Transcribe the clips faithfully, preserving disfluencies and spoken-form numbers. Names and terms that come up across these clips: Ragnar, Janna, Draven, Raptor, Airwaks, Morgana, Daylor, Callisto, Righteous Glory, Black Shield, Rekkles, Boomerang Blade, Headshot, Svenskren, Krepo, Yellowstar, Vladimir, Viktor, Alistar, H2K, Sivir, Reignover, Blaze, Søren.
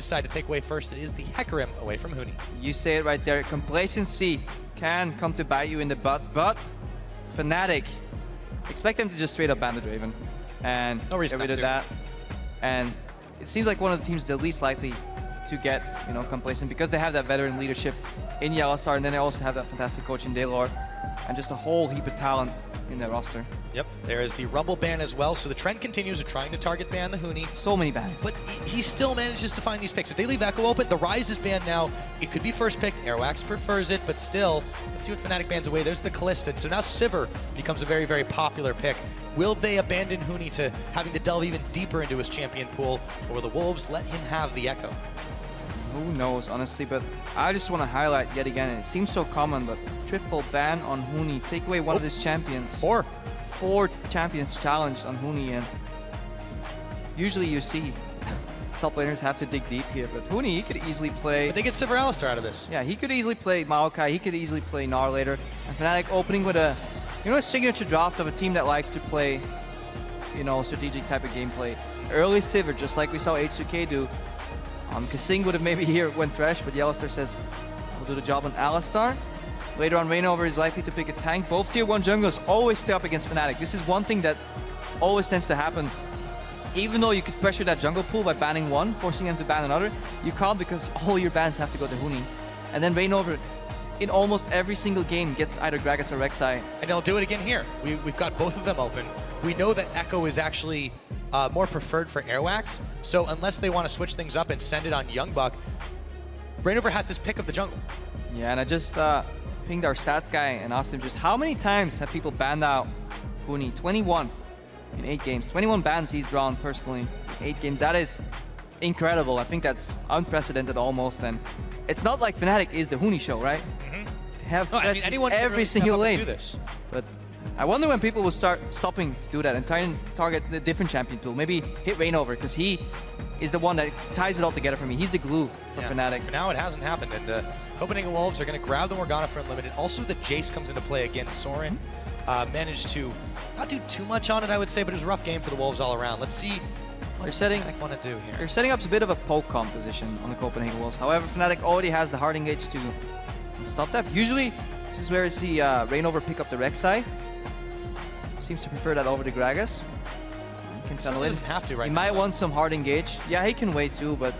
decide to take away first. It is the Hecarim away from Huni. You say it right there. Complacency can come to bite you in the butt, but Fnatic, expect them to just straight up ban the Draven. And no reason get rid of that. And it seems like one of the teams the least likely to get, you know, complacent, because they have that veteran leadership in Yellowstar, and then they also have that fantastic coach in Daylor, and just a whole heap of talent in their roster. Yep, there is the Rumble ban as well, so the trend continues of trying to target ban the Huni. So many bans. But he still manages to find these picks. If they leave Echo open, the Rise is banned now. It could be first pick. Airwaks prefers it, but still, let's see what Fnatic bans away. There's the Callisto. So now Sivir becomes a very, very popular pick. Will they abandon Huni to having to delve even deeper into his champion pool, or will the Wolves let him have the Echo? Who knows, honestly, but I just want to highlight yet again, and it seems so common, but triple ban on Huni. Take away one oh. of his champions. Four. Four champions challenged on Huni, and usually you see top laners have to dig deep here, but Huni, he could easily play... But they get Sivir Alistar out of this. Yeah, he could easily play Maokai, he could easily play Gnar later, and Fnatic opening with a, you know, a signature draft of a team that likes to play, you know, strategic type of gameplay. Early Sivir, just like we saw H two K do. Um, Kasing would have maybe here went Thresh, but Yellowstar says we'll do the job on Alistar. Later on, Reignover is likely to pick a tank. Both tier one junglers always stay up against Fnatic. This is one thing that always tends to happen. Even though you could pressure that jungle pool by banning one, forcing them to ban another, you can't, because all your bans have to go to Huni. And then Reignover, in almost every single game, gets either Gragas or Rek'Sai. And they'll do it again here. We, we've got both of them open. We know that Echo is actually Uh, more preferred for Airwaks, so unless they want to switch things up and send it on YoungBuck, Reignover has his pick of the jungle. Yeah, and I just uh, pinged our stats guy and asked him just how many times have people banned out Huni? twenty-one in eight games. twenty-one bans he's drawn personally in eight games. That is incredible. I think that's unprecedented almost, and it's not like Fnatic is the Huni show, right? Mm-hmm. To have no, I mean, anyone every really single lane. Do this. But I wonder when people will start stopping to do that and try and target a different champion pool. Maybe hit Reignover, because he is the one that ties it all together for me. He's the glue for yeah, Fnatic. For now, it hasn't happened, and uh, Copenhagen Wolves are going to grab the Morgana for Unlimited. Also, the Jace comes into play again. Søren uh, managed to not do too much on it, I would say, but it was a rough game for the Wolves all around. Let's see what they're setting, Fnatic want to do here. They're setting up a bit of a poke comp position on the Copenhagen Wolves. However, Fnatic already has the hard engage to stop that. Usually, this is where you see uh, Reignover pick up the Rek'Sai. Seems to prefer that over to Gragas. He can tunnel in. Have to right he now, might though. want some hard engage. Yeah, he can wait too, but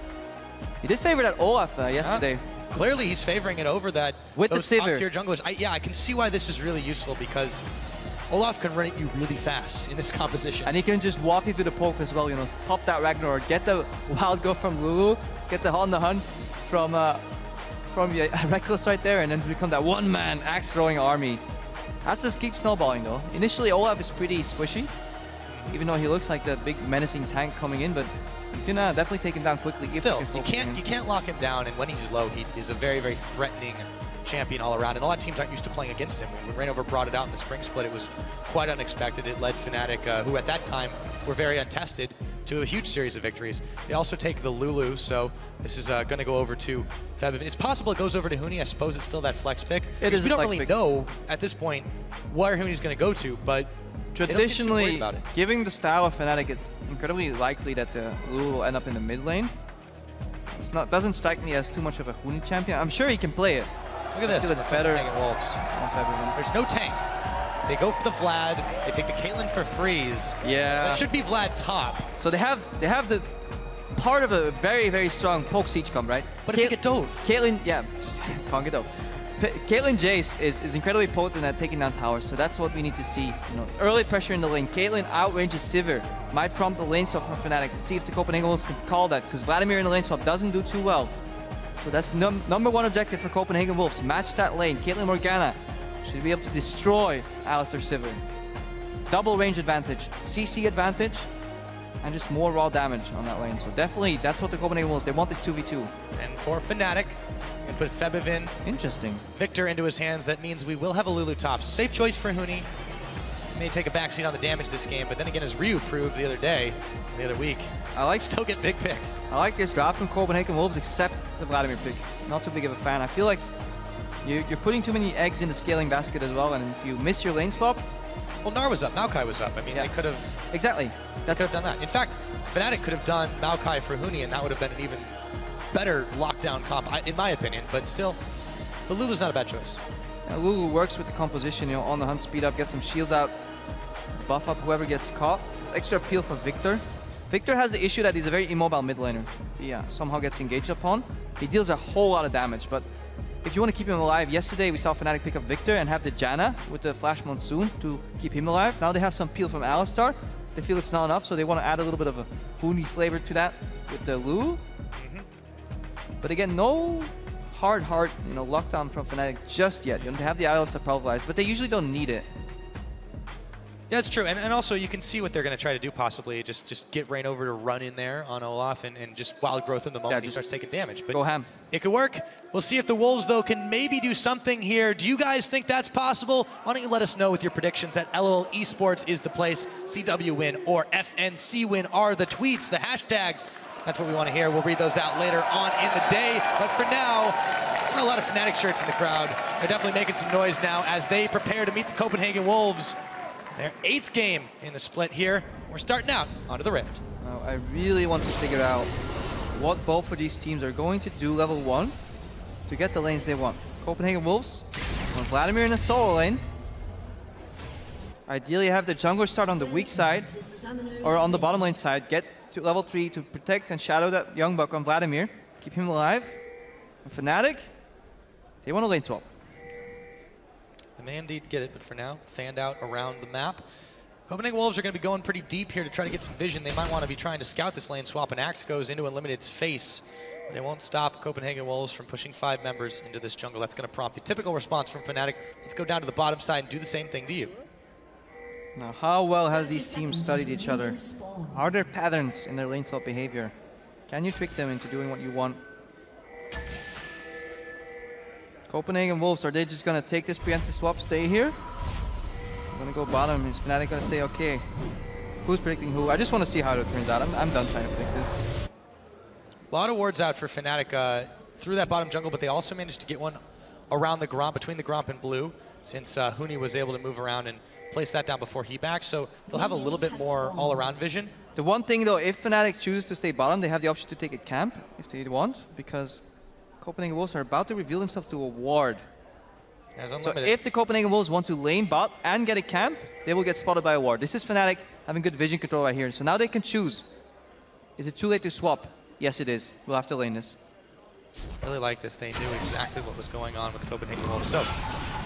he did favor that Olaf uh, yesterday. Yeah. Clearly, he's favoring it over that with those the Sivir top-tier junglers. I, yeah, I can see why this is really useful, because Olaf can run at you really fast in this composition. And he can just walk you through the poke as well. You know, pop that Ragnar, get the wild go from Lulu, get the on the hunt from uh, from uh, Rekkles right there, and then become that one-man axe-throwing army. Has to keep snowballing though. Initially, Olaf is pretty squishy, even though he looks like that big menacing tank coming in, but you can uh, definitely take him down quickly. If Still, you, can you, can't, you can't lock him down, and when he's low, he is a very, very threatening champion all around, and a lot of teams aren't used to playing against him. When Reignover brought it out in the spring split, it was quite unexpected. It led Fnatic, uh, who at that time were very untested, to a huge series of victories. They also take the Lulu, so this is uh, going to go over to Febiven. It's possible it goes over to Huni. I suppose it's still that flex pick. It is. We don't really pick. know at this point where Huni's going to go to, but traditionally, about it. Giving the style of Fnatic, it's incredibly likely that the Lulu will end up in the mid lane. It's not doesn't strike me as too much of a Huni champion. I'm sure he can play it. Look at this. It's better. Wolves. There's no tank. They go for the Vlad. They take the Caitlyn for Freeze. Yeah. So that should be Vlad top. So they have they have the part of a very, very strong poke siege comp, right? But Cait if they get dove. Caitlyn, yeah, just can't get dove. Caitlyn Jace is, is incredibly potent at taking down towers, so that's what we need to see. You know, early pressure in the lane. Caitlyn outranges Sivir. Might prompt the lane swap from Fnatic. Let's see if the Copenhagen Wolves can call that, because Vladimir in the lane swap doesn't do too well. So that's num number one objective for Copenhagen Wolves. Match that lane. Caitlyn Morgana should be able to destroy Alistar Sivir. Double range advantage, C C advantage, and just more raw damage on that lane. So definitely, that's what the Copenhagen Wolves, they want this two v two. And for Fnatic, and put Febiven, interesting, Viktor into his hands. That means we will have a Lulu top. So safe choice for Huni. May take a backseat on the damage this game, but then again, as Ryu proved the other day, the other week, I like still get big picks. I like this draft from Copenhagen Wolves, except the Vladimir pick. Not too big of a fan. I feel like you're putting too many eggs in the scaling basket as well, and if you miss your lane swap... Well, Gnar was up, Maokai was up. I mean, yeah. they could have... Exactly. That could have done that. In fact, Fnatic could have done Maokai for Huni, and that would have been an even better lockdown comp, in my opinion, but still, the Lulu's not a bad choice. Yeah, Lulu works with the composition, you know, on the hunt, speed up, get some shields out, buff up whoever gets caught. It's extra appeal for Viktor. Viktor has the issue that he's a very immobile mid laner. He uh, somehow gets engaged upon. He deals a whole lot of damage, but if you want to keep him alive, yesterday we saw Fnatic pick up Viktor and have the Janna with the Flash Monsoon to keep him alive. Now they have some peel from Alistar. They feel it's not enough, so they want to add a little bit of a Huni flavor to that with the Lulu. Mm-hmm. But again, no hard, hard, you know, lockdown from Fnatic just yet. You don't have the Alistar pulverized, but they usually don't need it. Yeah, that's true, and, and also you can see what they're going to try to do possibly, just just get Reignover to run in there on Olaf and, and just wild growth in the moment. Yeah, he starts taking damage. But go ham. It could work. We'll see if the Wolves, though, can maybe do something here. Do you guys think that's possible? Why don't you let us know with your predictions at L O L Esports is the place. C W win or F N C win are the tweets, the hashtags. That's what we want to hear. We'll read those out later on in the day, but for now, a lot of Fnatic shirts in the crowd. They're definitely making some noise now as they prepare to meet the Copenhagen Wolves. Their eighth game in the split here. We're starting out onto the Rift. Now, I really want to figure out what both of these teams are going to do level one to get the lanes they want. Copenhagen Wolves want Vladimir in a solo lane. Ideally have the jungler start on the weak side or on the bottom lane side. Get to level three to protect and shadow that YoungBuck on Vladimir. Keep him alive. And Fnatic, they want a lane swap. They may indeed get it, but for now, fanned out around the map. Copenhagen Wolves are going to be going pretty deep here to try to get some vision. They might want to be trying to scout this lane swap, and Axe goes into Unlimited's face. They won't stop Copenhagen Wolves from pushing five members into this jungle. That's going to prompt the typical response from Fnatic. Let's go down to the bottom side and do the same thing to you. Now, how well have these teams studied each other? Are there patterns in their lane swap behavior? Can you trick them into doing what you want? Copenhagen Wolves, are they just going to take this preemptive swap, stay here? I'm going to go bottom. Is Fnatic going to say, okay, who's predicting who? I just want to see how it turns out. I'm, I'm done trying to predict this. A lot of wards out for Fnatic uh, through that bottom jungle, but they also managed to get one around the Gromp, between the Gromp and Blue, since uh, Huni was able to move around and place that down before he backs. So they'll have a little bit more all-around vision. The one thing, though, if Fnatic choose to stay bottom, they have the option to take a camp if they want, because Copenhagen Wolves are about to reveal themselves to a ward. So if the Copenhagen Wolves want to lane bot and get a camp, they will get spotted by a ward. This is Fnatic having good vision control right here. So now they can choose. Is it too late to swap? Yes, it is. We'll have to lane this. I really like this. They knew exactly what was going on with Copenhagen Wolves. So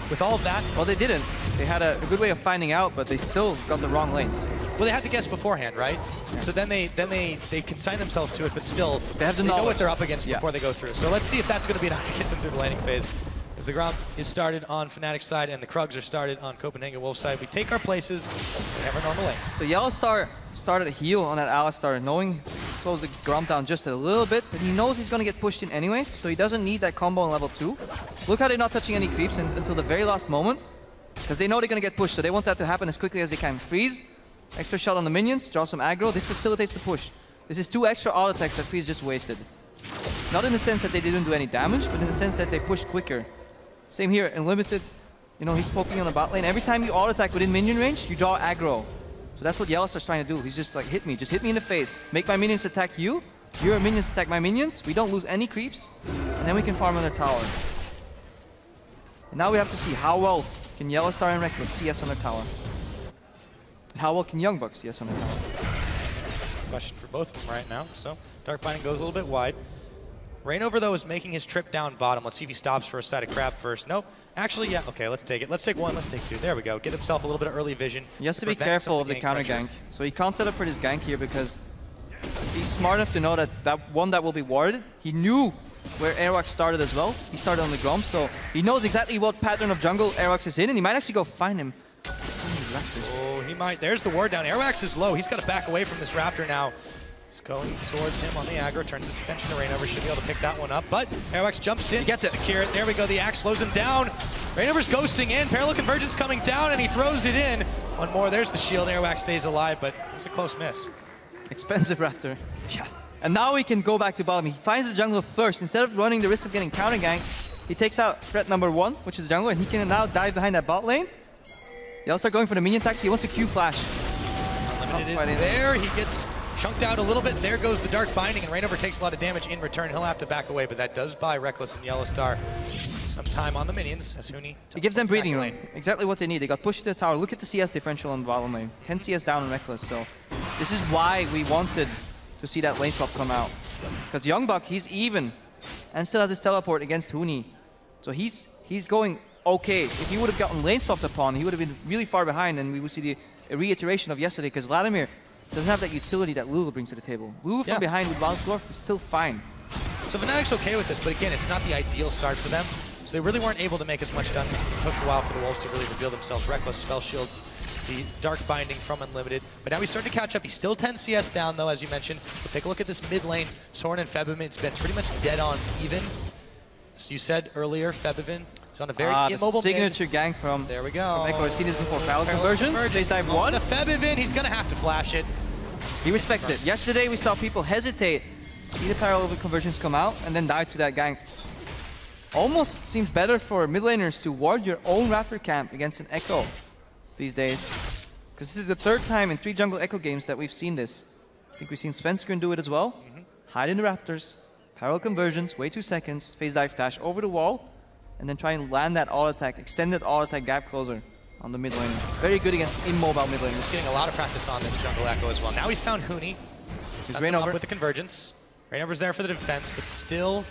with all of that... Well, they didn't. They had a, a good way of finding out, but they still got the wrong lanes. Well, they had to guess beforehand, right? Yeah. So then they then they, they consign themselves to it, but still they, have to they know what they're up against yeah. before they go through. So let's see if that's going to be enough to get them through the laning phase. As the Grom is started on Fnatic's side and the Krugs are started on Copenhagen Wolves' side, we take our places and have our normal lanes. So Yellowstar started a heal on that Alistar, knowing it slows the Grom down just a little bit, but he knows he's going to get pushed in anyways, so he doesn't need that combo on level two. Look how they're not touching any creeps and, until the very last moment, because they know they're going to get pushed, so they want that to happen as quickly as they can. Freeze, extra shot on the minions, draw some aggro, this facilitates the push. This is two extra auto attacks that Freeze just wasted. Not in the sense that they didn't do any damage, but in the sense that they pushed quicker. Same here, Unlimited, you know, he's poking on the bot lane. Every time you auto-attack within minion range, you draw aggro. So that's what Yellowstar's trying to do. He's just like, hit me, just hit me in the face. Make my minions attack you, your minions attack my minions. We don't lose any creeps, and then we can farm on their tower. And now we have to see how well can Yellowstar and Rekkles C S on their tower. And how well can YoungBuck C S on their tower. Question for both of them right now, so Dark Binding goes a little bit wide. Reignover, though, is making his trip down bottom. Let's see if he stops for a side of crab first. Nope. Actually, yeah. Okay, let's take it. Let's take one. Let's take two. There we go. Get himself a little bit of early vision. He has to, to be careful of the counter gank. So he can't set up for his gank here because he's smart enough to know that that one that will be warded, he knew where Airwaks started as well. He started on the Grom, so he knows exactly what pattern of jungle Airwaks is in, and he might actually go find him. Oh, he might. There's the ward down. Airwaks is low. He's got to back away from this Raptor now. It's going towards him on the aggro, turns its attention to Reignover, should be able to pick that one up, but Airwaks jumps in, he gets it, secure it, there we go, the axe slows him down. Reignover's ghosting in, Parallel Convergence coming down, and he throws it in. One more, there's the shield, Airwaks stays alive, but it was a close miss. Expensive Raptor. Yeah. And now we can go back to bottom. He finds the jungle first. Instead of running the risk of getting counter ganked, he takes out threat number one, which is jungle, and he can now dive behind that bot lane. They also going for the minion tax, he wants a Q flash. Unlimited is there, he gets chunked out a little bit. There goes the Dark Binding, and Reignover takes a lot of damage in return. He'll have to back away, but that does buy Rekkles and Yellowstar some time on the minions, as Huni. It gives them breathing lane. Exactly what they need. They got pushed to the tower. Look at the C S differential on the bottom lane. ten C S down on Rekkles, so this is why we wanted to see that lane swap come out. Because YoungBuck, he's even, and still has his teleport against Huni. So he's he's going okay. If he would have gotten lane swapped upon, he would have been really far behind, and we would see the a reiteration of yesterday, because Vladimir doesn't have that utility that Lulu brings to the table. Lulu from yeah. behind with Wild Dwarf is still fine. So Fnatic's okay with this, but again, it's not the ideal start for them. So they really weren't able to make as much done since it took a while for the Wolves to really reveal themselves. Rekkles, Spell Shields, the Dark Binding from Unlimited. But now he's starting to catch up. He's still ten C S down, though, as you mentioned. We'll take a look at this mid lane. Søren and Febiven, it's been pretty much dead on even. So you said earlier, Febiven. He's on a very ah, immobile signature mid. Gang from there we go. From Echo. I've seen this before. Barrel conversion. Space dive one. To Febiven. He's gonna have to flash it. He respects it. Yesterday we saw people hesitate, see the parallel conversions come out, and then dive to that gank. Almost seems better for mid laners to ward your own Raptor camp against an Echo these days, because this is the third time in three jungle Echo games that we've seen this. I think we've seen Svenskren do it as well. Mm-hmm. Hide in the Raptors, parallel conversions, wait two seconds, phase dive dash over the wall, and then try and land that all attack, extended all attack gap closer on the mid lane. Very good against immobile mid lane. He's getting a lot of practice on this jungle Echo as well. Now he's found Huni. He's Reignover with the convergence. Reignover's there for the defense, but still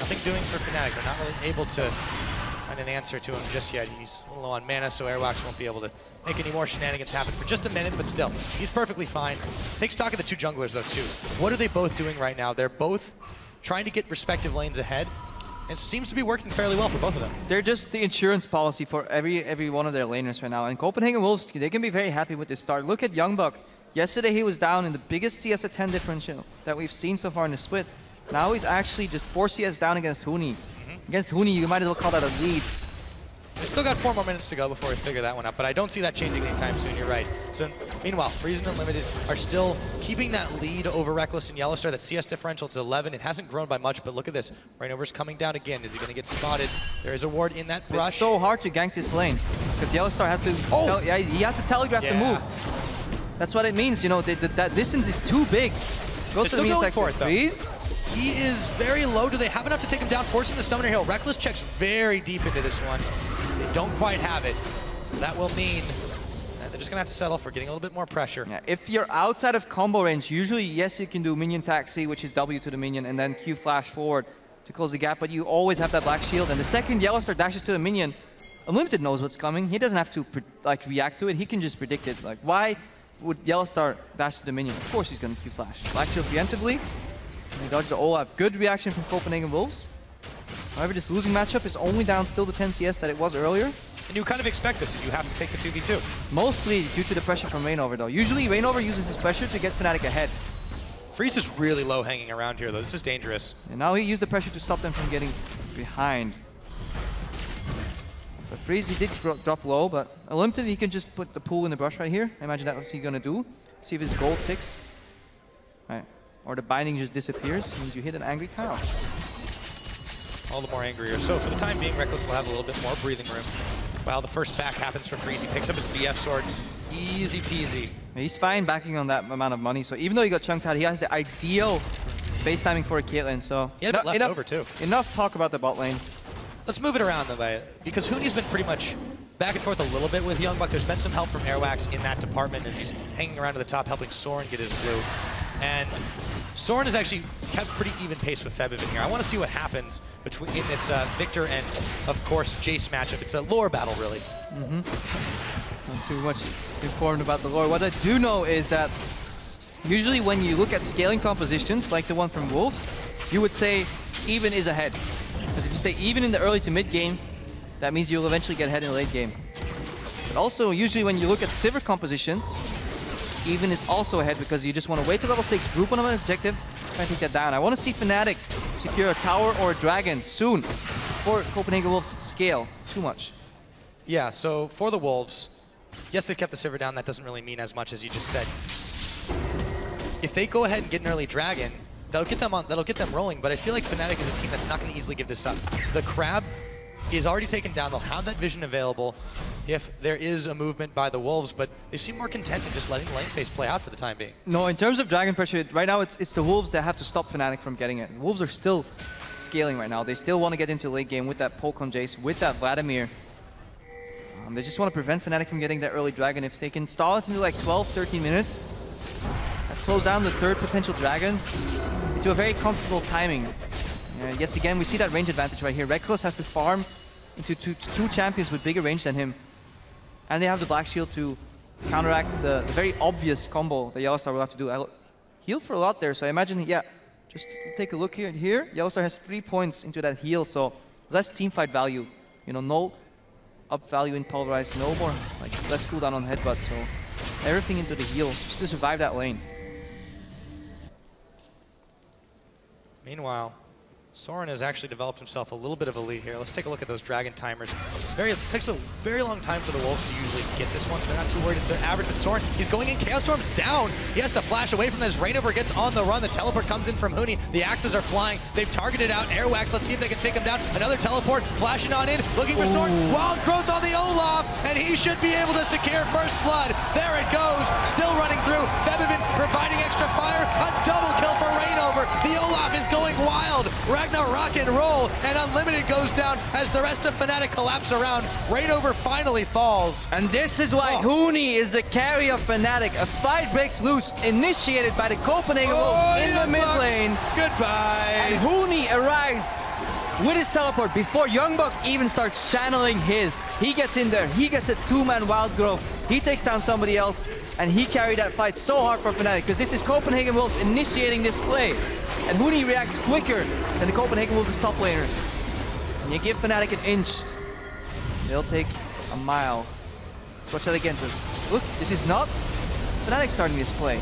nothing doing for Fnatic. They're not really able to find an answer to him just yet. He's a little low on mana, so Airwaks won't be able to make any more shenanigans happen for just a minute, but still, he's perfectly fine. Take stock of the two junglers, though, too. What are they both doing right now? They're both trying to get respective lanes ahead. It seems to be working fairly well for both of them. They're just the insurance policy for every every one of their laners right now. And Copenhagen Wolves, they can be very happy with this start. Look at YoungBuck. Yesterday he was down in the biggest C S at ten differential that we've seen so far in the split. Now he's actually just four C S down against Huni. Mm-hmm. Against Huni, you might as well call that a lead. We still got four more minutes to go before we figure that one out, but I don't see that changing anytime soon, you're right. So, meanwhile, Freeze and Unlimited are still keeping that lead over Rekkles and Yellowstar. That C S differential to eleven. It hasn't grown by much, but look at this. Reignover's coming down again. Is he going to get spotted? There is a ward in that brush. It's so hard to gank this lane, because Yellowstar has to... Oh! Yeah, he has to telegraph yeah. the move. That's what it means, you know, the, the, that distance is too big. Go to the mean attacks for it, though. Freeze. He is very low. Do they have enough to take him down, forcing the summoner hill? Rekkles checks very deep into this one. They don't quite have it. So that will mean that they're just gonna have to settle for getting a little bit more pressure. Yeah, if you're outside of combo range, usually yes, you can do minion taxi, which is W to the minion, and then Q flash forward to close the gap, but you always have that black shield. And the second Yellowstar dashes to the minion, Unlimited knows what's coming. He doesn't have to like react to it, he can just predict it. Like, why would Yellowstar dash to the minion? Of course he's gonna Q flash. Black shield preemptively, and he dodged the Olaf. Good reaction from Copenhagen Wolves. However, this losing matchup is only down still to ten C S that it was earlier. And you kind of expect this if you have to take the two v two. Mostly due to the pressure from Reignover, though. Usually Reignover uses his pressure to get Fnatic ahead. Freeze is really low hanging around here, though. This is dangerous. And now he used the pressure to stop them from getting behind. But Freeze, he did drop low, but Unlimited, he can just put the pool in the brush right here. I imagine that's what he's going to do. See if his gold ticks. Right. Or the binding just disappears. It means you hit an angry cow. All the more angrier. So for the time being, Rekkles will have a little bit more breathing room. While the first back happens for Freeze, he picks up his B F sword. Easy peasy. He's fine backing on that amount of money. So even though he got chunked out, he has the ideal base timing for a Caitlyn. So he had a bit left enough, over too. Enough talk about the bot lane. Let's move it around the way, because Huni's been pretty much back and forth a little bit with YoungBuck. There's been some help from Airwaks in that department as he's hanging around to the top, helping Søren get his blue. And Søren has actually kept pretty even pace with Febiven here. I want to see what happens between in this uh, Viktor and, of course, Jace matchup. It's a lore battle, really. Mm-hmm. Not too much informed about the lore. What I do know is that usually when you look at scaling compositions, like the one from Wolves, you would say even is ahead. Because if you stay even in the early to mid game, that means you'll eventually get ahead in the late game. But also, usually when you look at Sivir compositions, even is also ahead, because you just want to wait to level six, group on an objective, try and take that down. I want to see Fnatic secure a tower or a dragon soon before Copenhagen Wolves scale too much. Yeah, so for the Wolves, yes, they kept the Sivir down. That doesn't really mean as much as you just said. If they go ahead and get an early dragon, that'll get them on, that'll get them rolling, but I feel like Fnatic is a team that's not going to easily give this up. The Crab is already taken down. They'll have that vision available if there is a movement by the Wolves, but they seem more content in just letting the lane phase play out for the time being. No, in terms of Dragon pressure, right now it's, it's the Wolves that have to stop Fnatic from getting it. The Wolves are still scaling right now. They still want to get into late game with that poke on Jace, with that Vladimir. Um, they just want to prevent Fnatic from getting that early Dragon. If they can stall it into like twelve, thirteen minutes, that slows down the third potential Dragon to a very comfortable timing. Uh, yet again, we see that range advantage right here. Rekkles has to farm into two, two champions with bigger range than him. And they have the Black Shield to counteract the, the very obvious combo that Yellowstar will have to do. I'll heal for a lot there, so I imagine, yeah, just take a look here. Here, Yellowstar has three points into that heal, so less teamfight value. You know, no up value in Pulverize, no more, like, less cooldown on Headbutt, so everything into the heal just to survive that lane. Meanwhile, Søren has actually developed himself a little bit of a lead here. Let's take a look at those Dragon timers. It's very, it takes a very long time for the Wolves to usually get this one. They're not too worried. It's their average. But Søren, he's going in. Chaos Storm's down. He has to flash away from this. Reignover gets on the run. The teleport comes in from Huni. The axes are flying. They've targeted out Airwaks. Let's see if they can take him down. Another teleport flashing on in. Looking for Søren. Wild growth on the Olaf. And he should be able to secure first blood. There it goes. Still running through. Febiven providing extra fire. A double kill for Reignover. The Olaf is going wild. Ragnar rock and roll, and Unlimited goes down as the rest of Fnatic collapse around. Reignover finally falls. And this is why oh. Huni is the carry of Fnatic. A fight breaks loose, initiated by the Copenhagen Wolves oh, in the mid lane. Goodbye. And Huni arrives with his teleport before YoungBuck even starts channeling his. He gets in there, he gets a two-man wild growth. He takes down somebody else, and he carried that fight so hard for Fnatic, because this is Copenhagen Wolves initiating this play. And Huni reacts quicker than the Copenhagen Wolves' top laner. And you give Fnatic an inch, they'll take a mile. Let's watch that again. So look, this is not Fnatic starting this play.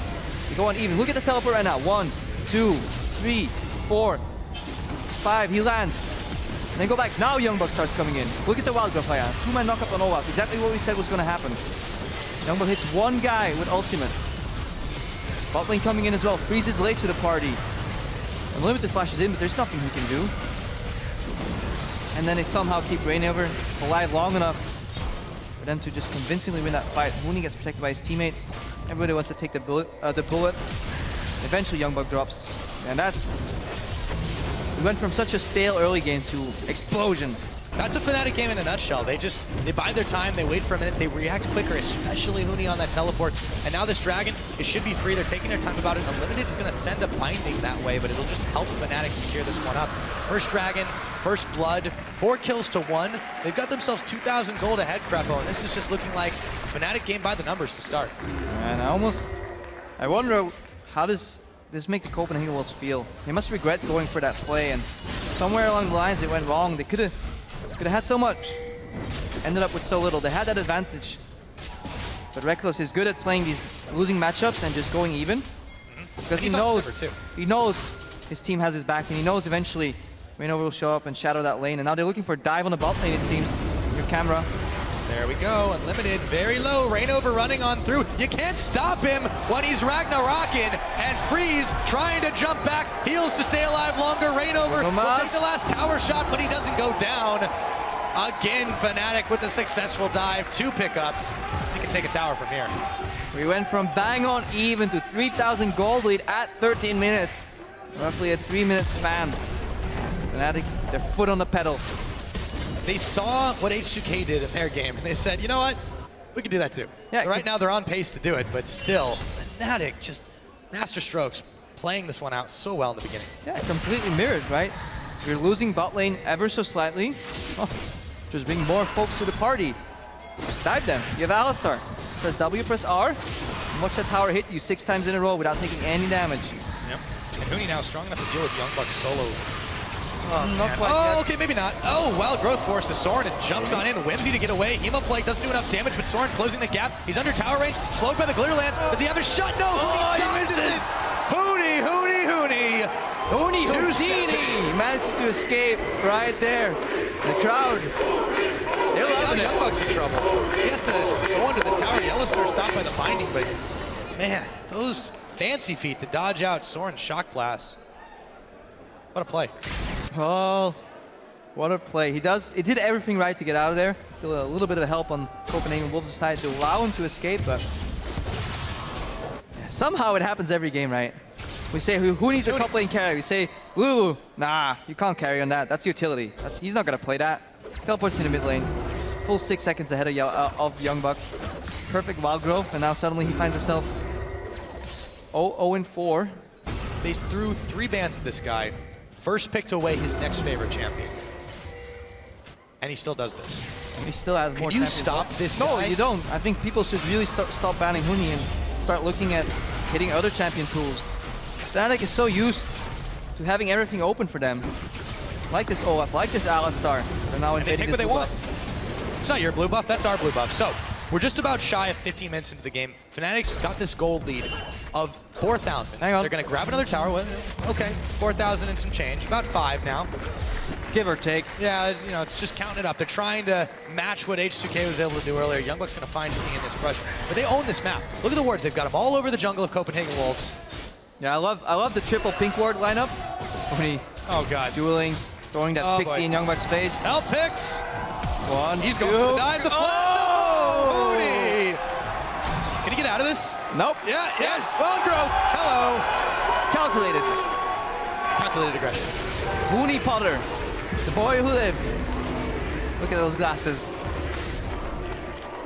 They go on even. Look at the teleport right now. One, two, three, four, five. He lands. And then go back. Now YoungBuck starts coming in. Look at the wild graph. Two-man knockup on Olaf. Exactly what we said was going to happen. YoungBuck hits one guy with ultimate. Bot lane coming in as well. Freeze is late to the party. Unlimited flashes in, but there's nothing he can do. And then they somehow keep Reignover alive long enough for them to just convincingly win that fight. Huni gets protected by his teammates. Everybody wants to take the bullet. Uh, the bullet. Eventually YoungBuck drops. And that's... We went from such a stale early game to explosion. That's a Fnatic game in a nutshell. They just, they buy their time, they wait for a minute, they react quicker, especially Huni on that teleport. And now this Dragon, it should be free. They're taking their time about it. Unlimited is going to send a binding that way, but it'll just help Fnatic secure this one up. First Dragon, first blood, four kills to one. They've got themselves two thousand gold ahead, Crefo, and this is just looking like a Fnatic game by the numbers to start. And I almost, I wonder, how does this make the Copenhagen Wolves feel? They must regret going for that play, and somewhere along the lines it went wrong. They could have... Could have had so much, ended up with so little. They had that advantage, but Rekkles is good at playing these losing matchups and just going even, because mm-hmm. he knows he knows his team has his back, and he knows eventually Reignover will show up and shadow that lane. And now they're looking for a dive on the bot lane. It seems your camera. There we go. Unlimited, very low. Reignover running on through. You can't stop him when he's Ragnarocking. And Freeze trying to jump back. Heals to stay alive longer. Reignover will take the last tower shot, but he doesn't go down. Again, Fnatic with a successful dive. Two pickups. He can take a tower from here. We went from bang on even to three thousand gold lead at thirteen minutes. Roughly a three minute span. Fnatic, their foot on the pedal. They saw what H two K did in their game, and they said, you know what, we can do that too. Yeah, right now they're on pace to do it, but still, Fnatic just master strokes, playing this one out so well in the beginning. Yeah, completely mirrored, right? You're losing bot lane ever so slightly. Oh, just bring more folks to the party. Dive them. You have Alistar. Press W, press R, and watch that tower hit you six times in a row without taking any damage. Yep. And Huni now strong enough to deal with YoungBuck solo. Oh, not quite oh okay, maybe not. Oh, wild growth force to Søren and jumps on in. Whimsy to get away. Hemo Plague doesn't do enough damage, but Søren closing the gap. He's under tower range, slowed by the glitter lance. Does he have a shot? No! Oh, he, he misses! This. Huni, Huni, Huni! Huni, Houdini! He manages to escape right there. The crowd, they're loving it. YoungBuck's in trouble. He has to go into the tower. Yellowstar stopped by the binding, but man, those fancy feet to dodge out Søren's shock blast. What a play. Oh, What a play. He does. It did everything right to get out of there. A little bit of help on Copenhagen Wolves' side to allow him to escape, but somehow it happens every game, right? We say, who needs a top lane carry? We say, Lulu, nah, you can't carry on that. That's utility. That's, he's not going to play that. Teleports in the mid lane. Full six seconds ahead of, uh, of YoungBuck. Perfect wild growth, and now suddenly he finds himself oh and four. They threw three bans at this guy. First picked away his next favorite champion. And he still does this. And he still has more. Can you stop left. this guy? No, you don't. I think people should really st stop banning Huni and start looking at hitting other champion tools. Fnatic is so used to having everything open for them. Like this Olaf, like this Alistar. They're now invading. They take what they want. Buff. It's not your blue buff, that's our blue buff. So, we're just about shy of fifteen minutes into the game. Fnatic's got this gold lead of four thousand. Hang on. They're going to grab another tower. Okay, four thousand and some change. About five now. Give or take. Yeah, you know, it's just counting it up. They're trying to match what H two K was able to do earlier. YoungBuck's going to find anything in this rush. But they own this map. Look at the wards. They've got them all over the jungle of Copenhagen Wolves. Yeah, I love I love the triple pink ward lineup. Huni. Oh god. Dueling, throwing that oh, pixie boy. in YoungBuck's face. Help picks. One. He's going to dive the flash. Oh! Huni. Can he get out of this? Nope. Yeah. Yes. Wild growth. Hello. Calculated. Calculated aggression. Huni Potter. The boy who lived. Look at those glasses.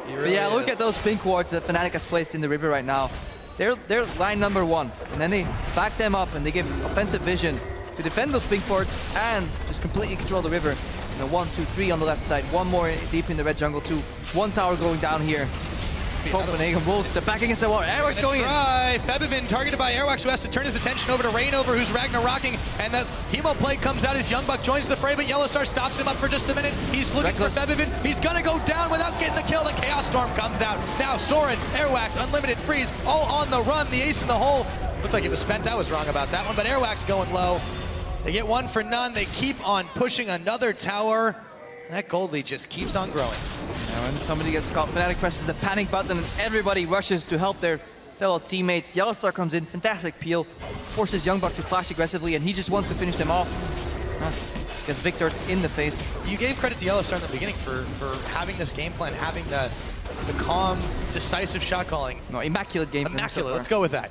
Really yeah, is. Look at those pink wards that Fnatic has placed in the river right now. They're, they're line number one. And then they back them up and they give offensive vision to defend those pink wards and just completely control the river. And a one, two, three on the left side. One more deep in the red jungle, two. One tower going down here. Copenhagen Wolves, they're back against the wall. Airwaks going try. in. Febiven targeted by Airwaks, who has to turn his attention over to Reignover, who's Ragnar rocking, and the chemo play comes out as YoungBuck joins the fray, but Yellowstar stops him up for just a minute. He's looking Reckless. for Febiven. He's gonna go down without getting the kill. The Chaos Storm comes out. Now Søren, Airwaks, Unlimited Freeze, all on the run. The ace in the hole. Looks like it was spent. I was wrong about that one, but Airwaks going low. They get one for none. They keep on pushing another tower. That gold lead just keeps on growing. And when somebody gets caught, Fnatic presses the panic button and everybody rushes to help their fellow teammates. Yellowstar comes in, fantastic peel, forces YoungBuck to flash aggressively, and he just wants to finish them off. Ah, gets Viktor in the face. You gave credit to Yellowstar in the beginning for, for having this game plan, having the, the calm, decisive shot calling. No, immaculate game plan. Immaculate, let's go with that.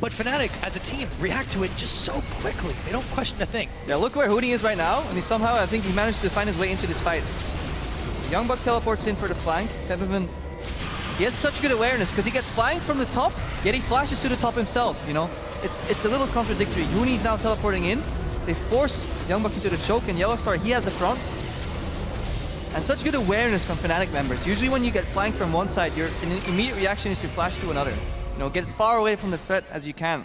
But Fnatic, as a team, react to it just so quickly. They don't question a thing. Yeah, look where Huni is right now, and he somehow, I think, he managed to find his way into this fight. YoungBuck teleports in for the flank. Febiven, he has such good awareness because he gets flying from the top, yet he flashes to the top himself, you know? It's it's a little contradictory. Huni's now teleporting in. They force YoungBuck into the choke, and Yellowstar, he has the front. And such good awareness from Fnatic members. Usually when you get flanked from one side, your immediate reaction is to flash to another. You know, get as far away from the threat as you can.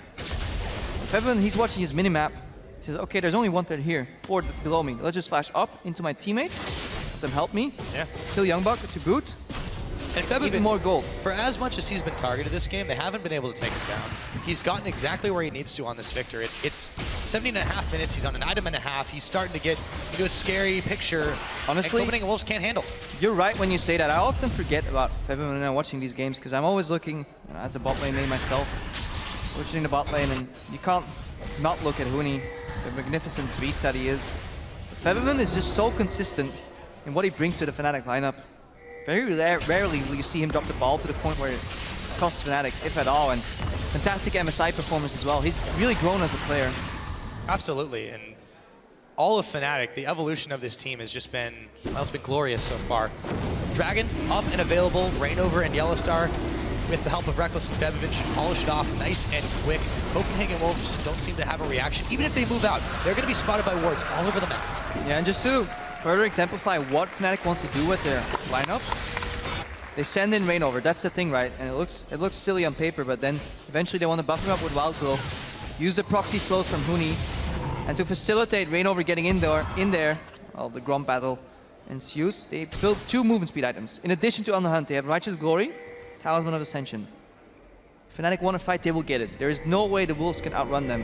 Febiven, he's watching his minimap. He says, okay, there's only one threat here, four below me. Let's just flash up into my teammates. Them help me. Yeah. Kill YoungBuck to boot. And Febiven, even more gold. For as much as he's been targeted this game, they haven't been able to take him down. He's gotten exactly where he needs to on this Viktor. It's it's seventeen and a half minutes. He's on an item and a half. He's starting to get into a scary picture. Honestly, Copenhagen Wolves can't handle. You're right when you say that. I often forget about Febiven when I'm watching these games because I'm always looking, you know, as a bot lane main myself, watching the bot lane, and you can't not look at Huni, the magnificent beast that he is. Febiven is just so consistent and what he brings to the Fnatic lineup. Very rare, rarely will you see him drop the ball to the point where it costs Fnatic, if at all. And fantastic M S I performance as well. He's really grown as a player. Absolutely, and all of Fnatic, the evolution of this team has just been, well, it's been glorious so far. Dragon up and available, Reignover and Yellowstar, with the help of Rekkles and Febiven, should polish it off nice and quick. Copenhagen Wolves just don't seem to have a reaction. Even if they move out, they're gonna be spotted by wards all over the map. Yeah, and just to further exemplify what Fnatic wants to do with their lineup, they send in Reignover. That's the thing, right? And it looks it looks silly on paper, but then eventually they want to buff him up with Wild Growth, use the proxy slows from Huni, and to facilitate Reignover getting in there, in there, well, the Grom battle ensues. They build two movement speed items. In addition to On the Hunt, they have Righteous Glory, Talisman of Ascension. If Fnatic want to fight, they will get it. There is no way the Wolves can outrun them,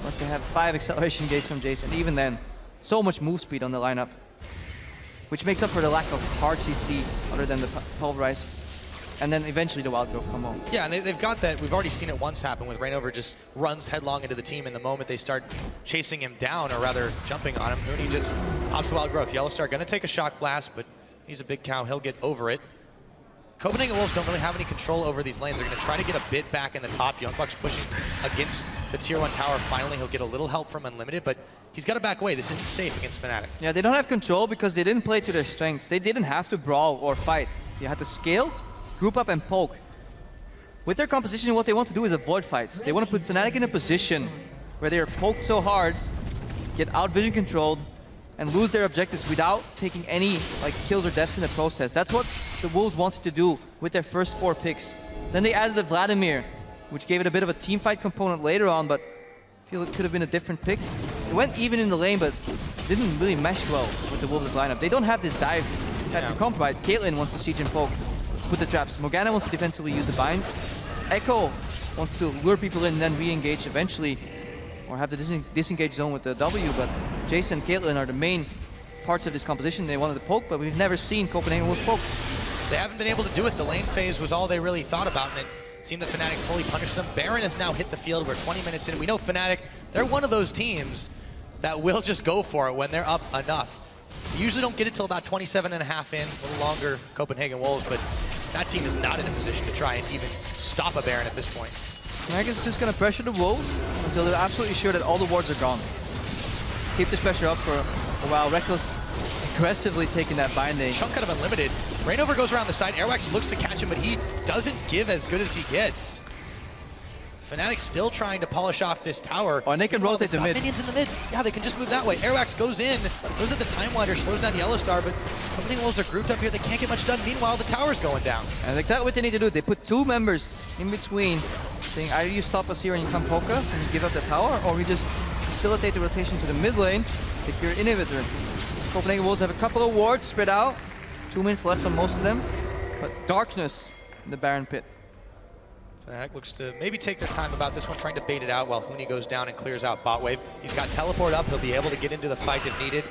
unless they have five acceleration gates from Jace, and even then, so much move speed on the lineup, which makes up for the lack of hard C C other than the pulverize. and then eventually the wild growth come on. Yeah, and they, they've got that. We've already seen it once happen with Reignover just runs headlong into the team, and the moment they start chasing him down, or rather jumping on him, Huni just pops the wild growth. Yellowstar gonna take a shock blast, but he's a big cow, he'll get over it. Copenhagen Wolves don't really have any control over these lanes. They're gonna try to get a bit back in the top. YoungBuck's pushing against the tier one tower. Finally, he'll get a little help from Unlimited, but he's got to back away. This isn't safe against Fnatic. Yeah, they don't have control because they didn't play to their strengths. They didn't have to brawl or fight. They had to scale, group up, and poke. With their composition, what they want to do is avoid fights. They want to put Fnatic in a position where they are poked so hard, get out vision controlled, and lose their objectives without taking any like kills or deaths in the process. That's what the Wolves wanted to do with their first four picks. Then they added a Vladimir, which gave it a bit of a team fight component later on, but I feel it could have been a different pick. It went even in the lane, but didn't really mesh well with the Wolves' lineup. They don't have this dive type of comp, right? Caitlyn wants to siege and poke, put the traps. Morgana wants to defensively use the binds. Echo wants to lure people in and then re-engage eventually, or have the dis disengage zone with the W, but Jace and Caitlyn are the main parts of this composition. They wanted to poke, but we've never seen Copenhagen Wolves poke. They haven't been able to do it. The lane phase was all they really thought about, and it seemed that Fnatic fully punished them. Baron has now hit the field. We're twenty minutes in. We know Fnatic, they're one of those teams that will just go for it when they're up enough. They usually don't get it till about twenty-seven and a half in, a little longer, Copenhagen Wolves, but that team is not in a position to try and even stop a Baron at this point. Fnatic is just going to pressure the Wolves until they're absolutely sure that all the wards are gone. Keep this pressure up for a while. Rekkles aggressively taking that binding. Chunk out of Unlimited. Reignover goes around the side. Airwaks looks to catch him, but he doesn't give as good as he gets. Fnatic still trying to polish off this tower. Oh, and they can rotate the mid. Minions in the mid. Yeah, they can just move that way. Airwaks goes in, goes at the Time Wander, slows down Yellowstar, but Copenhagen Wolves are grouped up here. They can't get much done. Meanwhile, the tower's going down. And that's exactly what they need to do. They put two members in between, saying either you stop us here and you come poke us and you give up the tower, or we just facilitate the rotation to the mid lane if you're inhibitor. Copenhagen Wolves have a couple of wards spread out. Two minutes left on most of them, but darkness in the Baron pit. Fnatic looks to maybe take their time about this one, trying to bait it out while Huni goes down and clears out bot wave. He's got teleport up. He'll be able to get into the fight if needed.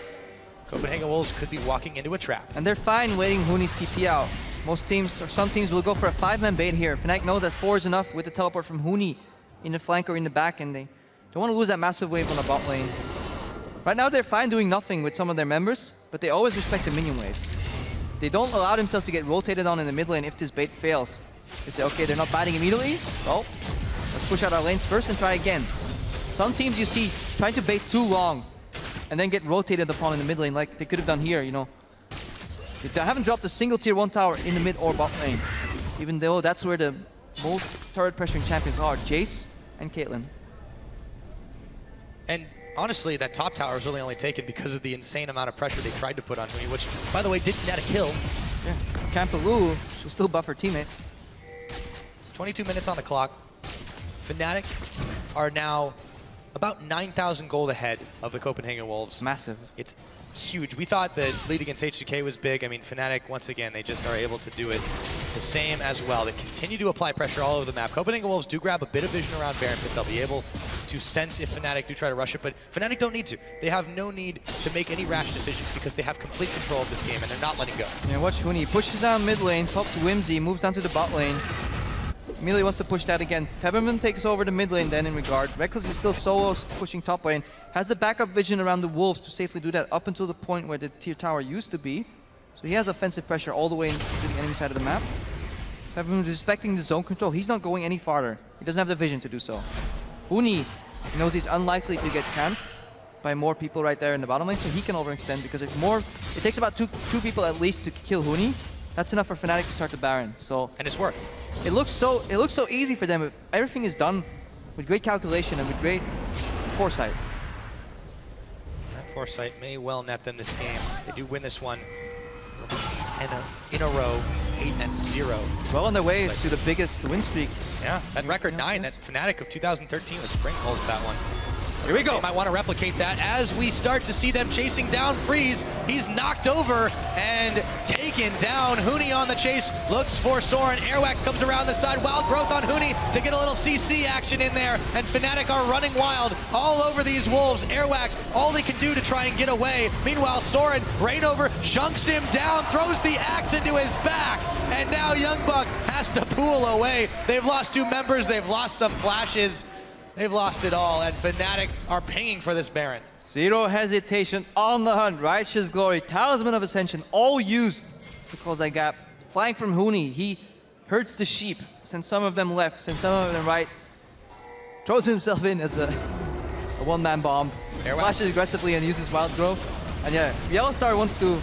Copenhagen Wolves could be walking into a trap. And they're fine waiting Huni's T P out. Most teams, or some teams, will go for a five-man bait here. Fnatic know that four is enough with the teleport from Huni in the flank or in the back, and they don't want to lose that massive wave on the bot lane. Right now, they're fine doing nothing with some of their members, but they always respect the minion waves. They don't allow themselves to get rotated on in the mid lane if this bait fails. They say, okay, they're not biting immediately, well, let's push out our lanes first and try again. Some teams you see trying to bait too long and then get rotated upon in the mid lane, like they could have done here, you know. They haven't dropped a single tier one tower in the mid or bot lane, even though that's where the most turret pressuring champions are, Jace and Caitlyn. And honestly, that top tower was really only taken because of the insane amount of pressure they tried to put on Huni, which, by the way, didn't net a kill. Yeah, Campaloo will still buff her teammates. twenty-two minutes on the clock. Fnatic are now about nine thousand gold ahead of the Copenhagen Wolves. Massive. It's huge. We thought the lead against H two K was big. I mean, Fnatic, once again, they just are able to do it the same as well. They continue to apply pressure all over the map. Copenhagen Wolves do grab a bit of vision around Baron, but they'll be able to sense if Fnatic do try to rush it, but Fnatic don't need to. They have no need to make any rash decisions because they have complete control of this game, and they're not letting go. Yeah, watch Huni. Pushes down mid lane, pops Whimsy, moves down to the bot lane. Immediately wants to push that again. Febiven takes over the mid lane then in regard. Rekkles is still solo pushing top lane. Has the backup vision around the Wolves to safely do that up until the point where the tier tower used to be. So he has offensive pressure all the way into the enemy side of the map. Febiven is respecting the zone control. He's not going any farther. He doesn't have the vision to do so. Huni knows he's unlikely to get camped by more people right there in the bottom lane, so he can overextend because if more, it takes about two, two people at least to kill Huni. That's enough for Fnatic to start the Baron. So and it's worked. It looks so it looks so easy for them. Everything is done with great calculation and with great foresight. That foresight may well net them this game. They do win this one, and in a row, eight and zero. Well on their way to the biggest win streak. Yeah, that record nine, that Fnatic of two thousand thirteen was spring calls that one. Here we go. They might want to replicate that as we start to see them chasing down Freeze. He's knocked over and taken down. Huni on the chase, looks for Søren. Airwaks comes around the side. Wild growth on Huni to get a little C C action in there. And Fnatic are running wild all over these Wolves. Airwaks, all they can do to try and get away. Meanwhile, Søren, Reignover, chunks him down, throws the axe into his back. And now YoungBuck has to pull away. They've lost two members. They've lost some flashes. They've lost it all, and Fnatic are paying for this Baron. Zero hesitation on the hunt. Righteous Glory, Talisman of Ascension, all used to close that gap. Flying from Huni, he hurts the sheep. Sends some of them left, sends some of them right. Throws himself in as a, a one-man bomb. Airwaks. Flashes aggressively and uses Wild Growth. And yeah, Yellowstar wants to, you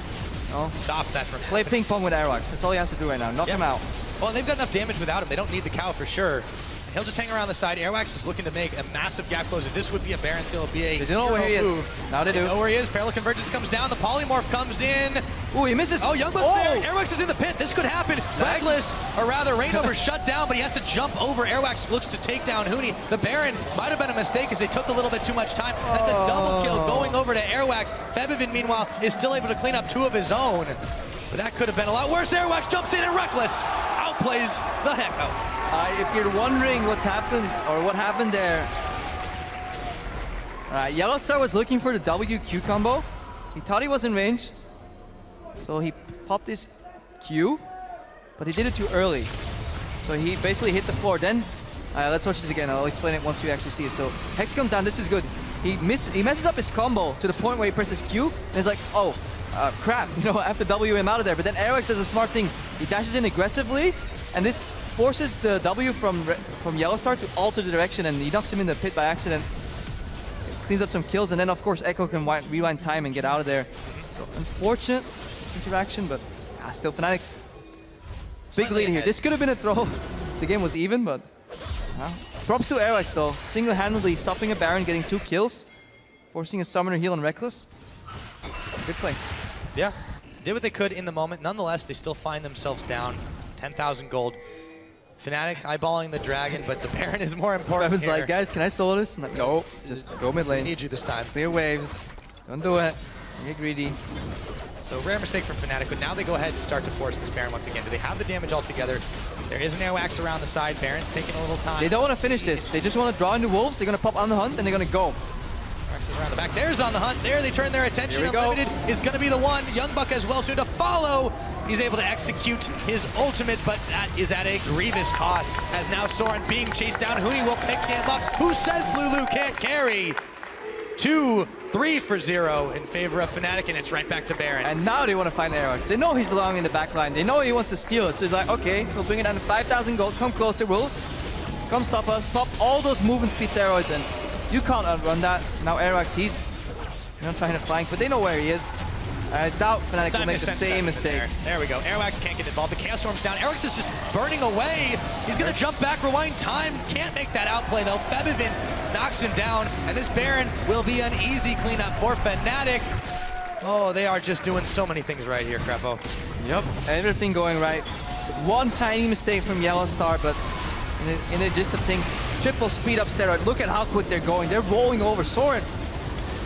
know, stop that from play happening. Ping pong with Airwaks. That's all he has to do right now. Knock yep. him out. Well, and they've got enough damage without him. They don't need the cow for sure. He'll just hang around the side. Airwaks is looking to make a massive gap close. If this would be a Baron seal, it'd be a they know where he move. Is. Now they do. They know where he is. Parallel Convergence comes down. The Polymorph comes in. Ooh, he misses. Oh, YoungBuck's oh. there. Airwaks is in the pit. This could happen. Rekkles, or rather Reignover shut down, but he has to jump over. Airwaks looks to take down Huni. The Baron might have been a mistake because they took a little bit too much time. That's a double kill going over to Airwaks. Febiven, meanwhile, is still able to clean up two of his own. But that could have been a lot worse. Airwaks jumps in and Rekkles outplays the Echo. Uh, if you're wondering what's happened or what happened there, all right, Yellowstar was looking for the W Q combo. He thought he was in range, so he popped his Q, but he did it too early. So he basically hit the floor. Then uh, let's watch this again. I'll explain it once you actually see it. So Hex comes down. This is good. He miss he messes up his combo to the point where he presses Q and he's like, oh. Uh, crap, you know, I have to W him out of there. But then Airwaks does a smart thing. He dashes in aggressively, and this forces the W from from Yellowstar to alter the direction, and he knocks him in the pit by accident. Cleans up some kills, and then of course Echo can rewind time and get out of there. So unfortunate interaction, but ah, still Fnatic. Big lead here. This could have been a throw. The game was even, but uh, props to Airwaks though. Single-handedly stopping a Baron, getting two kills, forcing a summoner heal on Rekkles. Good play. Yeah, did what they could in the moment. Nonetheless, they still find themselves down ten thousand gold. Fnatic eyeballing the dragon, but the Baron is more important. Revan's like, guys, can I solo this? I'm like, no, just go mid lane. I need you this time. Clear waves. Don't do it. Get greedy. So rare mistake from Fnatic, but now they go ahead and start to force this Baron once again. Do they have the damage altogether? There is an Airwaks around the side. Baron's taking a little time. They don't want to finish this. They just want to draw into Wolves. They're going to pop on the hunt, and they're going to go. Around the back. There's on the hunt. There they turn their attention. Unlimited go. Is going to be the one. YoungBuck as well soon to follow. He's able to execute his ultimate, but that is at a grievous cost. As now Søren being chased down. Huni will pick him up. Who says Lulu can't carry? Two, three for zero in favor of Fnatic, and it's right back to Baron. And now they want to find Airwaks. They know he's long in the back line. They know he wants to steal it. So he's like, okay, we'll bring it down to five thousand gold. Come closer, Wolves. Come stop us. Stop all those movement speed steroids and you can't outrun that. Now Airwaks, he's you know, trying to flank, but they know where he is. I doubt Fnatic will make the same mistake. There. there we go. Airwaks can't get involved. The Chaos Storm's down. Airwaks is just burning away. He's going to jump back, rewind time. Can't make that outplay, though. Febiven knocks him down, and this Baron will be an easy cleanup for Fnatic. Oh, they are just doing so many things right here, Crepo. Yep, everything going right. One tiny mistake from Yellowstar, but in the, in the gist of things, triple speed up steroid. Look at how quick they're going. They're rolling over. Søren,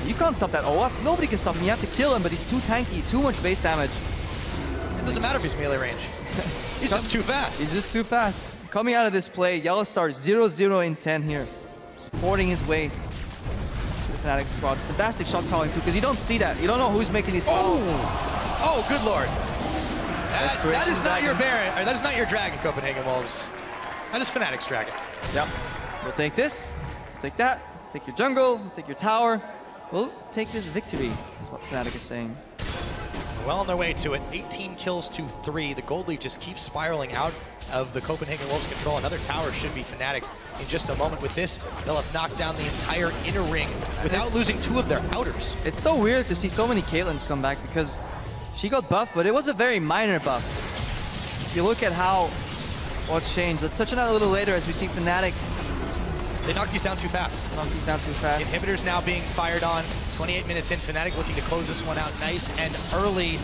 you can't stop that Olaf. Nobody can stop him. You have to kill him, but he's too tanky, too much base damage. It doesn't matter if he's melee range. He's just too fast. He's just too fast. Coming out of this play, Yellowstar zero zero in ten here. Supporting his way to the Fnatic squad. Fantastic shot calling too, because you don't see that. You don't know who's making these calls. Oh, oh good lord. That, that is not dragon. your Baron, or that is not your dragon, Copenhagen Wolves. That is Fnatic's dragon. Yep. We'll take this, we'll take that, we'll take your jungle, we'll take your tower. We'll take this victory, that's what Fnatic is saying. Well on their way to it. eighteen kills to three. The gold lead just keeps spiraling out of the Copenhagen Wolves' control. Another tower should be Fnatic's in just a moment. With this, they'll have knocked down the entire inner ring without losing two of their outers. It's so weird to see so many Caitlyns come back because she got buffed, but it was a very minor buff. If you look at how what changed, let's touch on that a little later as we see Fnatic. They knocked these down too fast. They knocked these down too fast. Inhibitors now being fired on. twenty-eight minutes in, Fnatic looking to close this one out nice and early.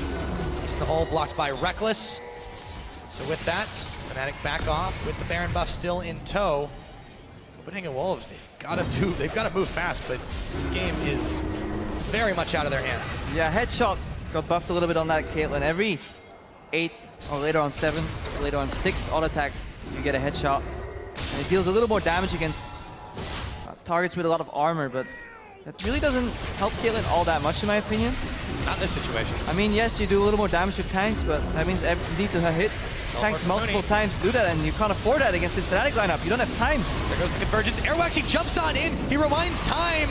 It's the hole blocked by Rekkles. So with that, Fnatic back off with the Baron buff still in tow. Copenhagen Wolves, they've got to do, they've got to move fast, but this game is very much out of their hands. Yeah, headshot got buffed a little bit on that Caitlyn. Every eight, or later on seven, later on sixth auto attack, you get a headshot. And it deals a little more damage against uh, targets with a lot of armor, but that really doesn't help Caitlyn all that much in my opinion. Not in this situation. I mean, yes, you do a little more damage with tanks, but that means every lead to her hit. Tanks multiple times to do that, and you can't afford that against this Fnatic lineup. You don't have time. There goes the convergence. Airwaks, he jumps on in. He rewinds time,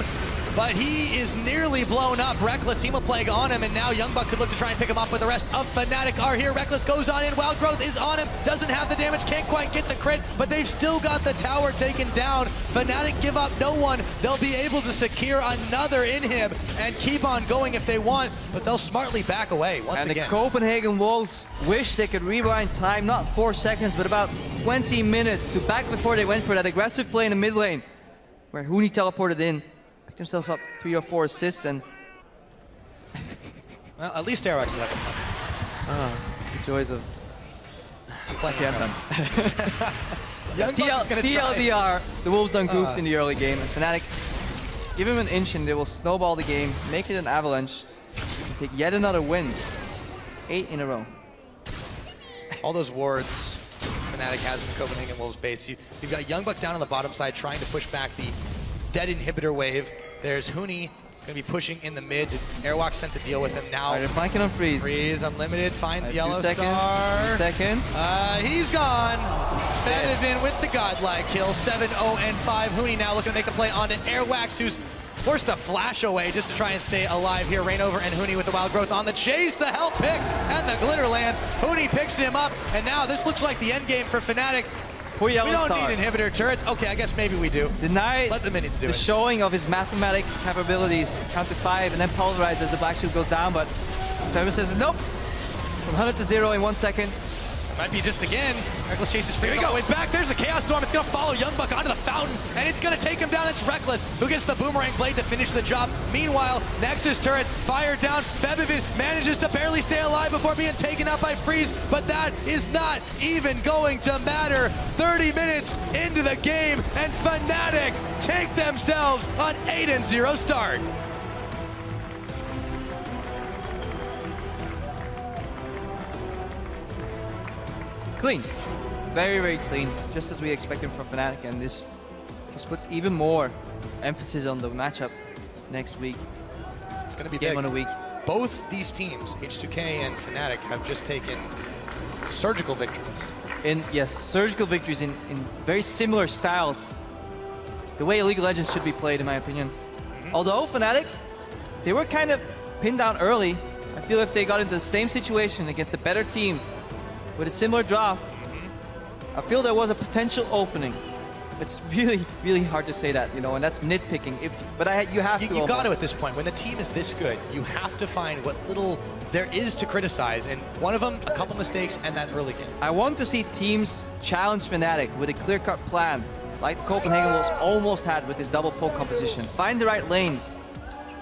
but he is nearly blown up. Rekkles, Hemoplague on him, and now YoungBuck could look to try and pick him off, but the rest of Fnatic are here. Rekkles goes on in. Wild Growth is on him. Doesn't have the damage, can't quite get the crit, but they've still got the tower taken down. Fnatic give up no one. They'll be able to secure another inhib and keep on going if they want, but they'll smartly back away once again. And the Copenhagen Wolves wish they could rewind time, not four seconds, but about twenty minutes to back before they went for that aggressive play in the mid lane, where Huni teleported in. Himself up three or four assists and... well, at least Airwaks is having fun. Oh, the joys of... Black yeah, T L D R, the Wolves done goofed uh. in the early game, and Fnatic, give him an inch and they will snowball the game, make it an avalanche, and take yet another win. Eight in a row. All those wards Fnatic has in the Copenhagen Wolves base. You, you've got YoungBuck down on the bottom side trying to push back the dead inhibitor wave. There's Huni gonna be pushing in the mid. Airwaks sent to deal with him now. Alright, they're flanking on Freeze. Freeze unlimited finds Yellowstar. Two seconds. Uh, he's gone. Febiven with the godlike kill. seven oh and five. Huni now looking to make a play onto Airwaks, who's forced to flash away just to try and stay alive here. Reignover and Huni with the Wild Growth on the chase. The help picks and the glitter lands. Huni picks him up, and now this looks like the end game for Fnatic. We don't need inhibitor turrets. Okay, I guess maybe we do. Deny Let the minions do the it. Showing of his mathematic capabilities. Count to five and then pulverize as the Black Shield goes down, but Febiven says nope. From one hundred to zero in one second. Might be just again. Rekkles chases free. Here we go. It's back. There's the Chaos Storm. It's going to follow YoungBuck onto the fountain, and it's going to take him down. It's Rekkles who gets the Boomerang Blade to finish the job. Meanwhile, Nexus turret fired down. Febiven manages to barely stay alive before being taken out by Freeze, but that is not even going to matter. thirty minutes into the game, and Fnatic take themselves an eight and zero start. Clean. Very, very clean. Just as we expected from Fnatic, and this just puts even more emphasis on the matchup next week. It's going to be game big. On a week. Both these teams, H two K and Fnatic, have just taken surgical victories. In, yes, surgical victories in, in very similar styles. The way League of Legends should be played, in my opinion. Mm-hmm. Although Fnatic, they were kind of pinned down early. I feel if they got into the same situation against a better team, with a similar draft, I feel there was a potential opening. It's really, really hard to say that, you know, and that's nitpicking. If, but I, you have you, to. You got to at this point. When the team is this good, you have to find what little there is to criticize, and one of them, a couple mistakes, and that early game. I want to see teams challenge Fnatic with a clear-cut plan, like the Copenhagen Wolves almost had with this double poke composition. Find the right lanes.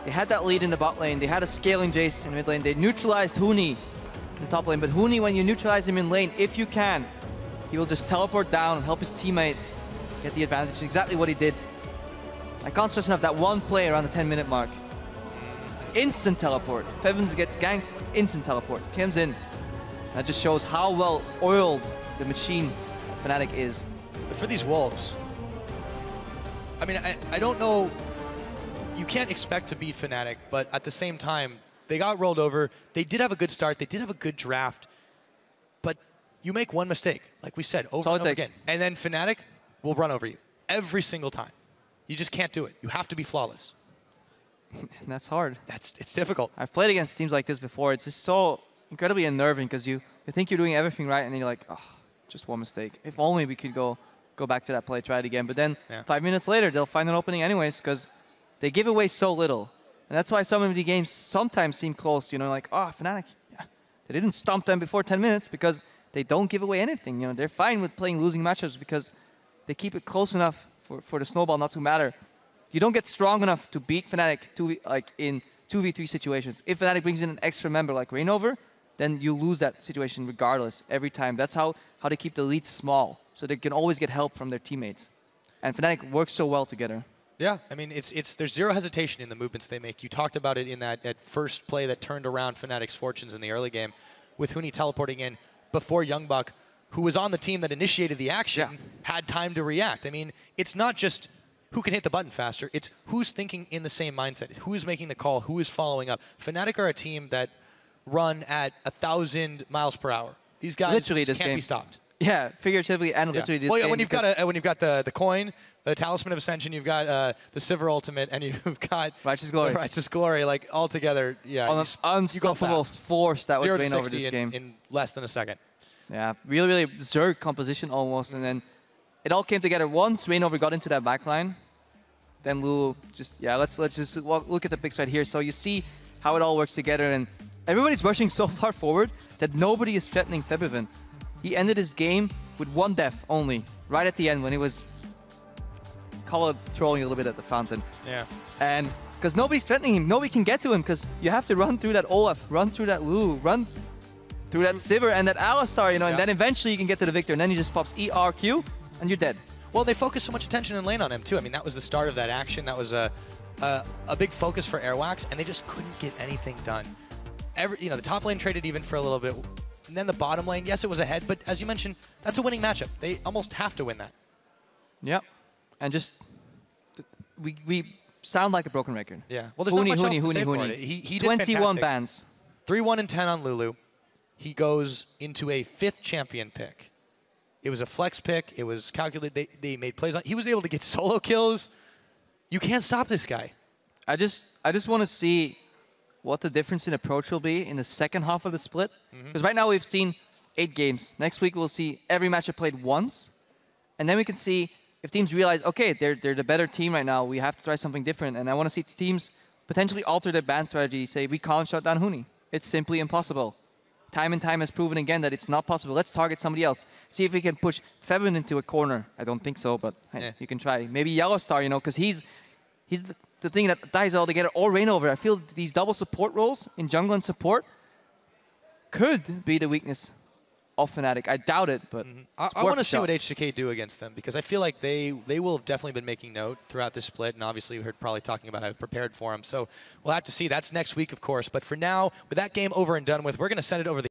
They had that lead in the bot lane. They had a scaling Jace in mid lane. They neutralized Huni in top lane, but Huni, when you neutralize him in lane, if you can, he will just teleport down and help his teammates get the advantage. It's exactly what he did. I can't stress enough that one play around the ten minute mark. Instant teleport. Febiven gets ganks, instant teleport. Comes in. That just shows how well oiled the machine Fnatic is. But for these Wolves, I mean, I, I don't know, you can't expect to beat Fnatic, but at the same time, they got rolled over. They did have a good start. They did have a good draft. But you make one mistake, like we said, over and over again. And then Fnatic will run over you every single time. You just can't do it. You have to be flawless. And that's hard. That's, it's difficult. I've played against teams like this before. It's just so incredibly unnerving because you, you think you're doing everything right, and then you're like, oh, just one mistake. If only we could go, go back to that play, try it again. But then yeah. five minutes later, they'll find an opening anyways because they give away so little. And that's why some of the games sometimes seem close, you know, like, oh, Fnatic, yeah. They didn't stomp them before ten minutes because they don't give away anything, you know. They're fine with playing losing matchups because they keep it close enough for, for the snowball not to matter. You don't get strong enough to beat Fnatic two, like in two v three situations. If Fnatic brings in an extra member like Reignover, then you lose that situation regardless every time. That's how, how they keep the lead small, so they can always get help from their teammates. and Fnatic work so well together. Yeah, I mean, it's it's there's zero hesitation in the movements they make. You talked about it in that, that first play that turned around Fnatic's fortunes in the early game, with Huni teleporting in before YoungBuck, who was on the team that initiated the action, yeah. had time to react. I mean, it's not just who can hit the button faster, it's who's thinking in the same mindset, who's making the call, who is following up. Fnatic are a team that run at a thousand miles per hour. These guys literally just can't game. be stopped. Yeah, figuratively and yeah. literally. Well, yeah, when you've got a, when you've got the the coin, the Talisman of Ascension, you've got uh, the Sivir Ultimate, and you've got Righteous Glory. Righteous Glory, like all together, yeah. On an unstoppable force that was going over this in, game in less than a second. Yeah, really, really Zerg composition almost, and then it all came together. Once Reignover got into that backline, then Lulu just yeah. Let's let's just walk, look at the picks right here. So you see how it all works together, and everybody's rushing so far forward that nobody is threatening Febiven. He ended his game with one death only, right at the end when he was color trolling a little bit at the fountain. Yeah. And because nobody's threatening him, nobody can get to him because you have to run through that Olaf, run through that Lulu, run through that Sivir and that Alistar, you know, yeah. and then eventually you can get to the Viktor, and then he just pops E R Q and you're dead. Well, they focused so much attention in lane on him too. I mean, that was the start of that action. That was a, a, a big focus for Airwaks, and they just couldn't get anything done. Every, you know, the top lane traded even for a little bit. And then the bottom lane, yes, it was ahead, but as you mentioned, that's a winning matchup. They almost have to win that. Yeah, and just we we sound like a broken record. Yeah. Well, there's Huni, not much Huni, else to Huni, say Huni. For it. He, he did twenty-one fantastic. Bans. three one and ten on Lulu. He goes into a fifth champion pick. It was a flex pick. It was calculated. They they made plays on. He was able to get solo kills. You can't stop this guy. I just I just want to see what the difference in approach will be in the second half of the split. Because mm-hmm. right now we've seen eight games. Next week we'll see every matchup played once. And then we can see if teams realize, okay, they're, they're the better team right now. We have to try something different. And I want to see teams potentially alter their ban strategy. Say, we can't shut down Huni. It's simply impossible. Time and time has proven again that it's not possible. Let's target somebody else. See if we can push Febiven into a corner. I don't think so, but yeah. hey, you can try. Maybe Yellowstar, you know, because he's... he's the, the thing that ties all together, or Reignover. I feel these double support roles in jungle and support could be the weakness of Fnatic. I doubt it, but mm-hmm. I, I want to see what H two K do against them, because I feel like they, they will have definitely been making note throughout this split, and obviously we heard probably talking about how I've prepared for them. So we'll have to see. That's next week, of course. But for now, with that game over and done with, we're going to send it over the